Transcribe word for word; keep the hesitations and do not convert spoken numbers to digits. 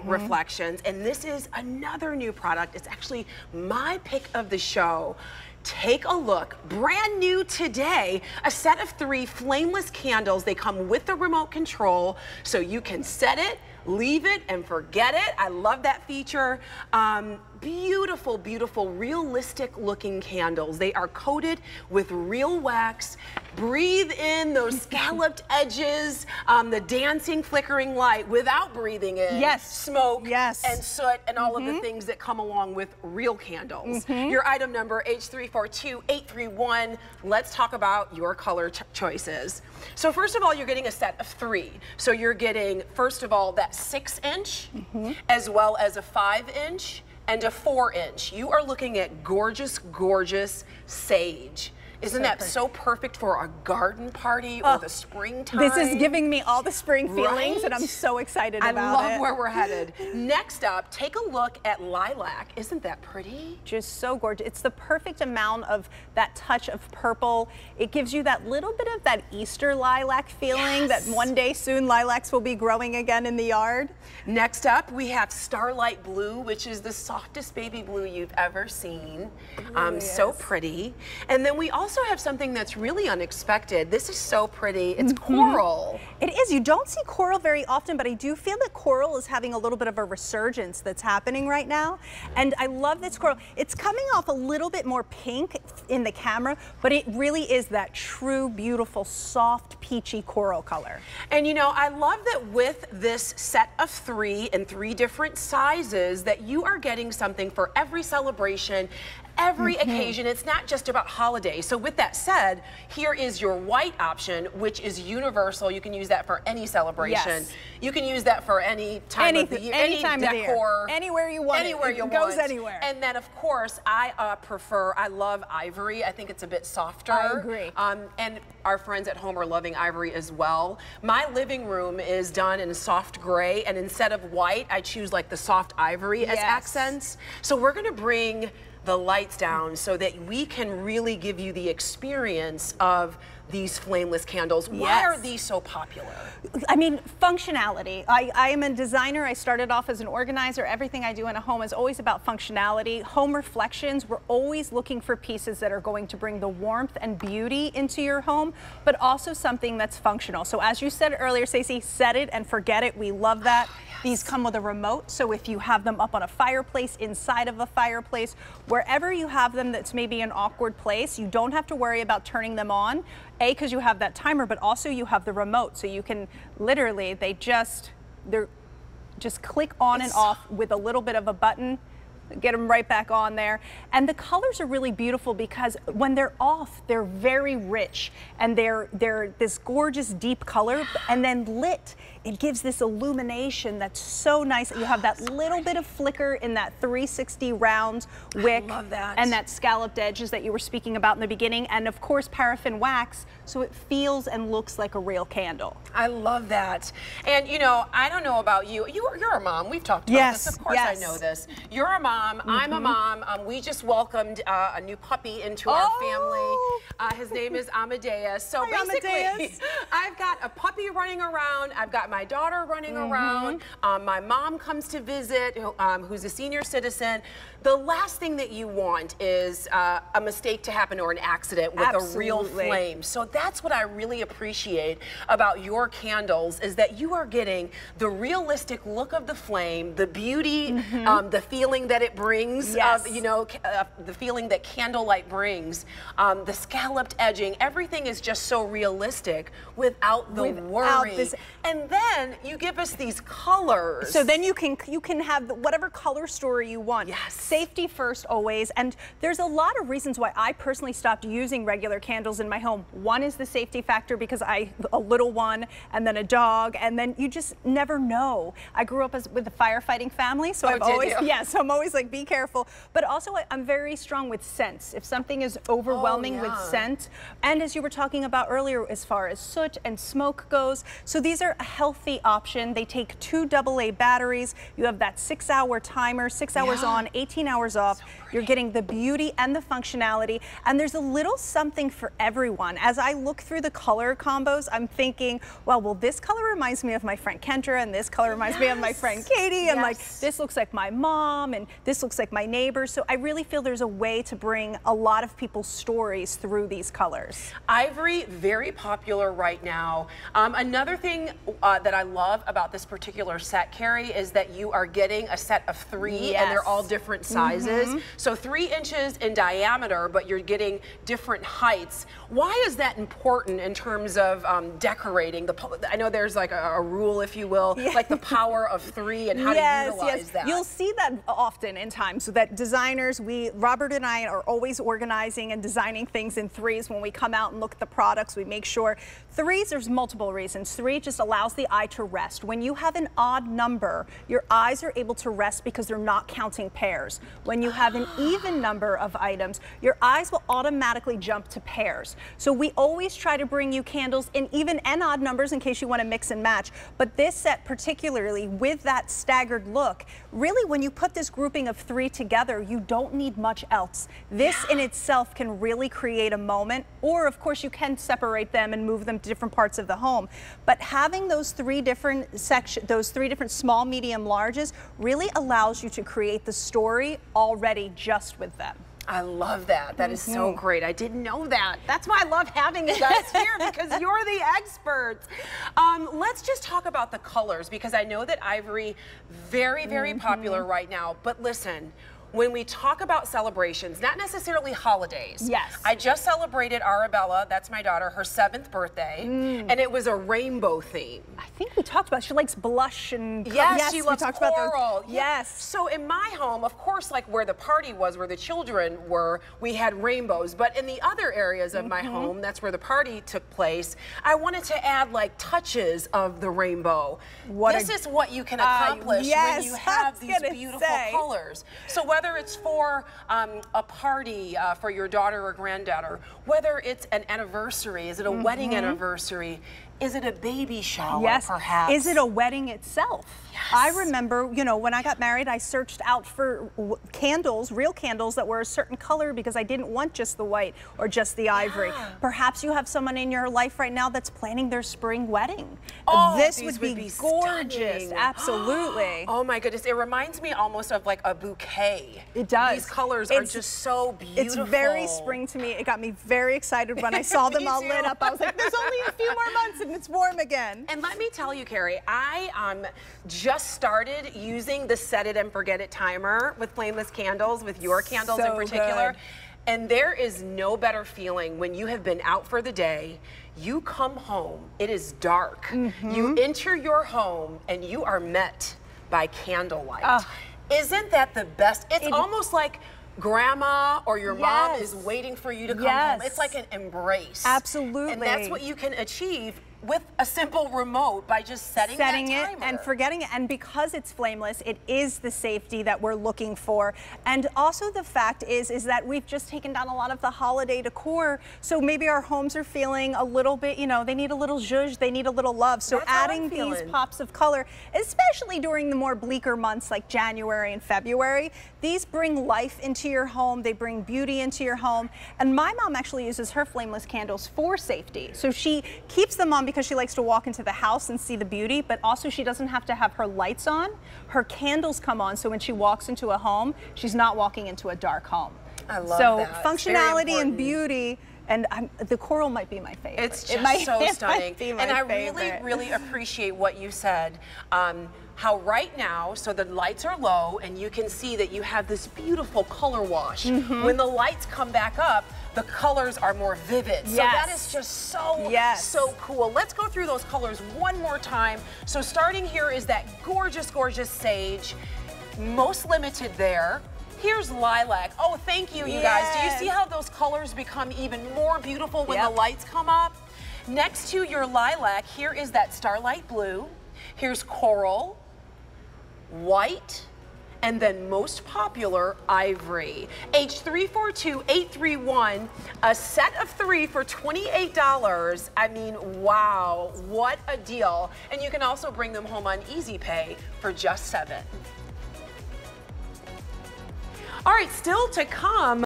Home Reflections, and this is another new product. It's actually my pick of the show. Take a look, brand new today, a set of three flameless candles. They come with the remote control, so you can set it, leave it, and forget it. I love that feature. Um, beautiful, beautiful, realistic looking candles. They are coated with real wax. Breathe in those scalloped edges, um, the dancing, flickering light without breathing in yes. smoke yes. and soot and all mm-hmm. of the things that come along with real candles. Mm-hmm. Your item number H three four two eight three one. Let's talk about your color choices. So first of all, you're getting a set of three. So you're getting, first of all, that six inch mm-hmm. as well as a five inch and a four inch. You are looking at gorgeous, gorgeous sage. Isn't that so perfect for a garden party or oh, the springtime? This is giving me all the spring feelings, right? And I'm so excited about it. I love it. Where we're headed. Next up, take a look at lilac. Isn't that pretty? Just so gorgeous. It's the perfect amount of that touch of purple. It gives you that little bit of that Easter lilac feeling yes. that one day soon lilacs will be growing again in the yard. Next up, we have starlight blue, which is the softest baby blue you've ever seen. Ooh, um, yes. So pretty. And then we also also have something that's really unexpected. This is so pretty. It's mm-hmm. coral. It is. You don't see coral very often, but I do feel that coral is having a little bit of a resurgence that's happening right now. And I love this coral. It's coming off a little bit more pink in the camera, but it really is that true, beautiful, soft, peachy coral color. And you know, I love that with this set of three in three different sizes that you are getting something for every celebration, every mm-hmm. occasion. It's not just about holidays. So with that said, here is your white option, which is universal. You can use that for any celebration. Yes. You can use that for any time any, of the year, any, any time decor, of the year. Anywhere you want. Anywhere it, it you goes want. Goes anywhere. And then, of course, I uh, prefer. I love ivory. I think it's a bit softer. I agree. Um, and our friends at home are loving ivory as well. My living room is done in soft gray, and instead of white, I choose like the soft ivory yes. as accents. So we're going to bring the lights down so that we can really give you the experience of these flameless candles. Yes. Why are these so popular? I mean, functionality. I, I am a designer. I started off as an organizer. Everything I do in a home is always about functionality. Home Reflections, we're always looking for pieces that are going to bring the warmth and beauty into your home, but also something that's functional. So as you said earlier, Stacey, set it and forget it. We love that. Oh, yes. These come with a remote, so if you have them up on a fireplace, inside of a fireplace, wherever you have them that's maybe an awkward place, you don't have to worry about turning them on. A, because you have that timer, but also you have the remote, so you can literally, they just, they're just click on and off with a little bit of a button, get them right back on there. And the colors are really beautiful because when they're off, they're very rich, and they're, they're this gorgeous deep color, and then lit, it gives this illumination that's so nice. You have that little bit of flicker in that three sixty round wick. I love that. And that scalloped edges that you were speaking about in the beginning, and of course paraffin wax, so it feels and looks like a real candle. I love that. And you know, I don't know about you, you you're a mom, we've talked about yes, this, of course yes. I know this. You're a mom. Mm-hmm. I'm a mom. Um, we just welcomed uh, a new puppy into oh. our family. Uh, his name is Amadeus. So Hi, basically, Amadeus. I've got a puppy running around. I've got my daughter running mm-hmm. around. Um, my mom comes to visit, um, who's a senior citizen. The last thing that you want is uh, a mistake to happen or an accident with Absolutely. A real flame. So that's what I really appreciate about your candles is that you are getting the realistic look of the flame, the beauty, mm-hmm. um, the feeling that it brings, yes. uh, you know, uh, the feeling that candlelight brings, um, the scalloped edging, everything is just so realistic without the without worry. This. And then you give us these colors. So then you can you can have whatever color story you want. Yes. Safety first always. And there's a lot of reasons why I personally stopped using regular candles in my home. One is the safety factor because I a little one and then a dog and then you just never know. I grew up as, with a firefighting family, so oh, I've always yes, yeah, so I'm always like Like be careful, but also I, I'm very strong with scents. If something is overwhelming oh, yeah. with scent, and as you were talking about earlier as far as soot and smoke goes, so these are a healthy healthy option. They take two double A batteries. You have that six hour timer, six hours yeah. on, eighteen hours off. So you're getting the beauty and the functionality. And there's a little something for everyone. As I look through the color combos, I'm thinking, well, well, this color reminds me of my friend Kendra, and this color reminds yes. me of my friend Katie, and yes. like this looks like my mom, and this looks like my neighbor. So I really feel there's a way to bring a lot of people's stories through these colors. Ivory, very popular right now. Um, another thing uh, that I love about this particular set, Carrie, is that you are getting a set of three, yes. and they're all different sizes. Mm-hmm. So three inches in diameter, but you're getting different heights. Why is that important in terms of um, decorating? The I know there's like a, a rule, if you will, yes. like the power of three and how yes, to utilize yes. that. You'll see that often in time, so that designers, we, Robert and I are always organizing and designing things in threes. When we come out and look at the products, we make sure threes, there's multiple reasons. Three just allows the eye to rest. When you have an odd number, your eyes are able to rest because they're not counting pairs. When you have an even number of items, your eyes will automatically jump to pairs. So we always try to bring you candles in even and odd numbers in case you want to mix and match. But this set particularly with that staggered look, really when you put this grouping of three together, you don't need much else. This in itself can really create a moment, or of course you can separate them and move them to different parts of the home. But having those three different sections, those three different small, medium, larges really allows you to create the story already just with them. I love that. That is so great. I didn't know that. That's why I love having you guys here, because you're the experts. Um, let's just talk about the colors, because I know that ivory, very, very mm-hmm. popular right now. But listen, when we talk about celebrations, not necessarily holidays. Yes. I just celebrated Arabella, that's my daughter, her seventh birthday, mm. and it was a rainbow theme. I think we talked about, she likes blush and yes, yes she we loves talked coral. About those. Yes. So in my home, of course, like where the party was, where the children were, we had rainbows. But in the other areas of mm-hmm. my home, that's where the party took place, I wanted to add like touches of the rainbow. What this a, is what you can accomplish uh, yes, when you have these beautiful say. colors. So whether Whether it's for um, a party uh, for your daughter or granddaughter, whether it's an anniversary, is it a mm-hmm. wedding anniversary? Is it a baby shower, yes. perhaps? Is it a wedding itself? Yes. I remember, you know, when I got married, I searched out for w candles, real candles that were a certain color, because I didn't want just the white or just the ivory. Yeah. Perhaps you have someone in your life right now that's planning their spring wedding. Oh, this would be, would be gorgeous. Stunning. Absolutely. Oh, my goodness. It reminds me almost of like a bouquet. It does. These colors it's, are just so beautiful. It's very spring to me. It got me very excited when I saw them all too. lit up. I was like, there's only a few more months and it's warm again. And let me tell you, Carrie, I um, just started using the set it and forget it timer with flameless candles, with your candles so in particular. Good. And there is no better feeling when you have been out for the day, you come home, it is dark, mm-hmm. you enter your home and you are met by candlelight. Uh, Isn't that the best? It's it, almost like grandma or your yes. mom is waiting for you to come yes. home. It's like an embrace. Absolutely. And that's what you can achieve with a simple remote by just setting, setting that timer. it and forgetting it. And because it's flameless, it is the safety that we're looking for. And also the fact is, is that we've just taken down a lot of the holiday decor. So maybe our homes are feeling a little bit, you know, they need a little zhuzh, they need a little love. So That's adding these pops of color, especially during the more bleaker months like January and February, these bring life into your home. They bring beauty into your home. And my mom actually uses her flameless candles for safety. So she keeps them on because because she likes to walk into the house and see the beauty, but also she doesn't have to have her lights on. Her candles come on, so when she walks into a home, she's not walking into a dark home. I love so that. So functionality and beauty, and I'm, the coral might be my favorite. It's just it might, so stunning. And I favorite. really, really appreciate what you said. Um, How right now, so the lights are low and you can see that you have this beautiful color wash. Mm-hmm. When the lights come back up, the colors are more vivid. Yes. So that is just so, yes. so cool. Let's go through those colors one more time. So starting here is that gorgeous, gorgeous sage. Most limited there. Here's lilac. Oh, thank you, you yes. guys. Do you see how those colors become even more beautiful when yep. the lights come up? Next to your lilac, here is that starlight blue. Here's coral. White, and then most popular, ivory. H three four two eight three one, a set of three for twenty-eight dollars. I mean, wow, what a deal. And you can also bring them home on Easy Pay for just seven. All right, still to come.